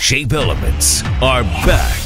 Shape Elements are back.